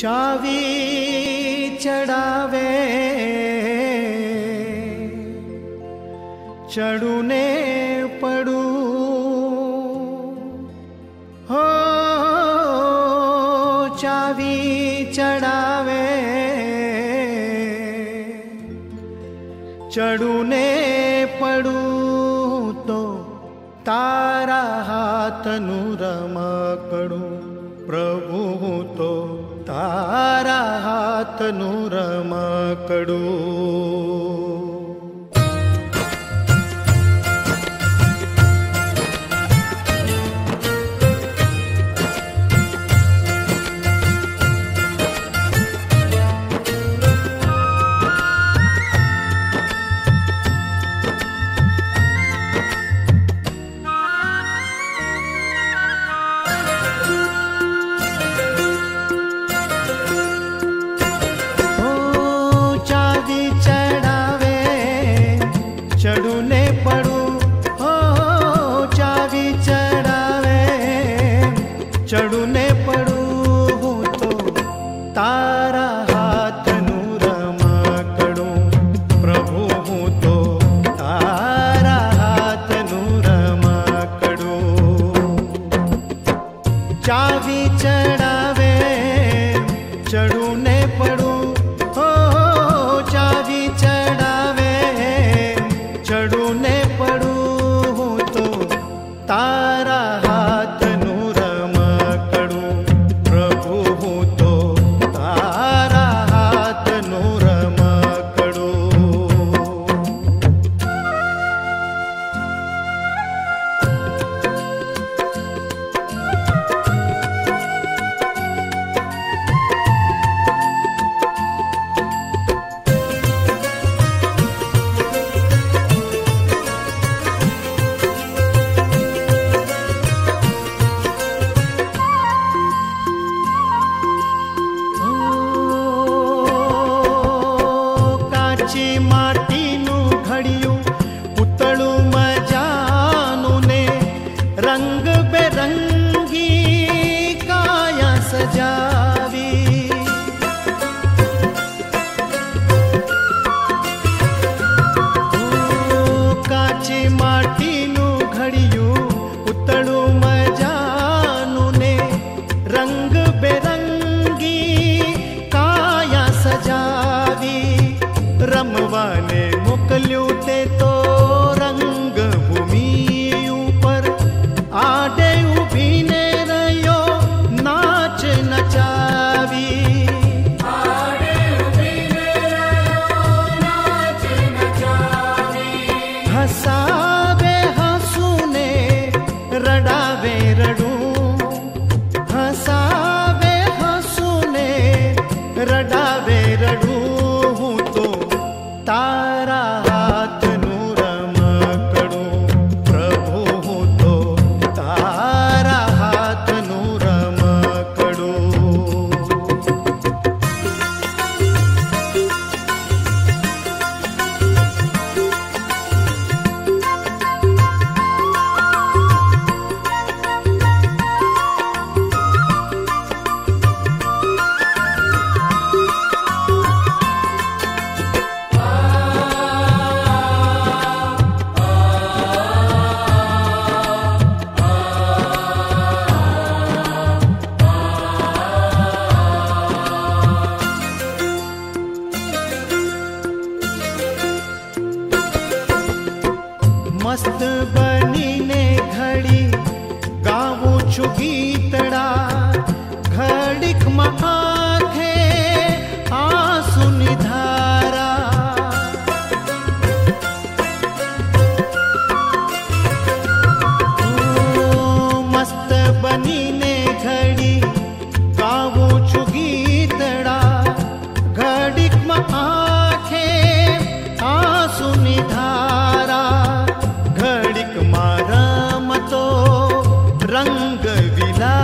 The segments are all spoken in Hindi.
चावी चढ़ावे चढ़ूने पड़ू हो, चावी चढ़ावे चढ़ूने पड़ू तो तारा हाथनु रमा करूं प्रभु, तो तारा हाथनु रमा करूं। चावी चढ़ावे चढ़ू ने पड़ू हो, चावी चढ़ावे चढ़ू ने पड़ू तो तारा हाथनु रमा करू प्रभु, तो तारा हाथनु रमा करू। रंग बेरंगी काया सजावी, काची माटी नु घड़ियू उतड़ू मजानू ने रंग बेरंगी काया सजावी, रमवाने मोकल्यू ते तो रंग भूमि ऊपर आडे उभी ने रयो नाच नचावी, आडे उभी ने रयो नाच नचावी, हसावे हसूने रडावे रडू, हसावे हसूने रडावे रडू तो तारा मस्त बनी ने घड़ी गावू छु गीतड़ा, घड़िक माथे आंसू नी धारा, मस्त बनी ने घड़ी गावू छु गीतड़ा, घड़िक माथे आंसू नी धारा, घड़िक मारा मतो रंग विला।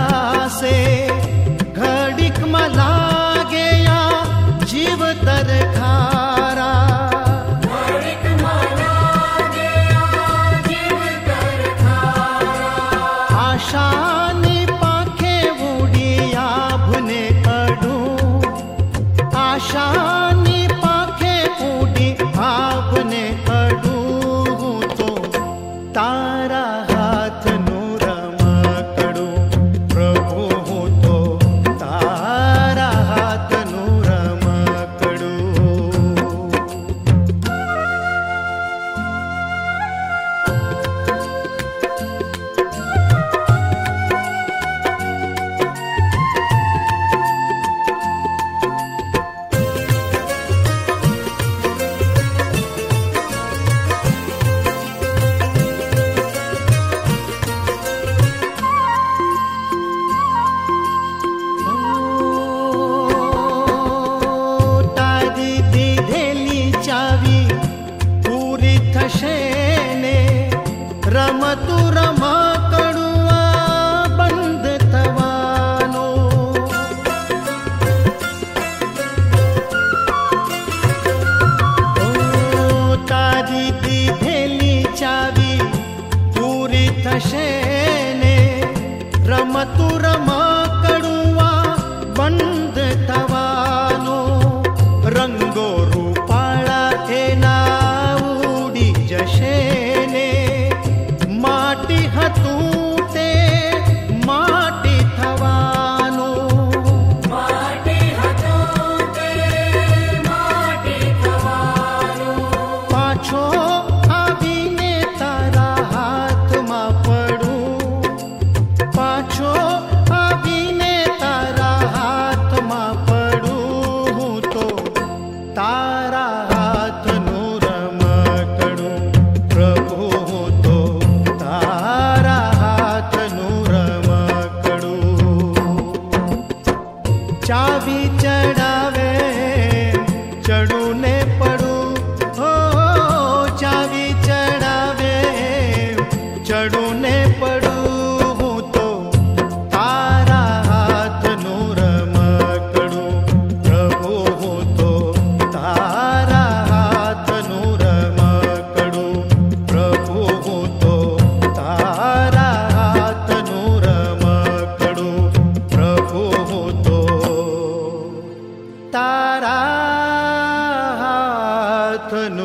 चावी चढ़ावे चढ़ू ने पड़ू हो। चावी चढ़ावे चढ़ू ने पड़ू हूँ तो तारा हाथ नू रमकड़ू प्रभु हूँ तो तारा हाथ नू रमकड़ू प्रभु हूँ तो तारा हाथ नू रमकड़ू प्रभु हूँ तो तारा हाथ नू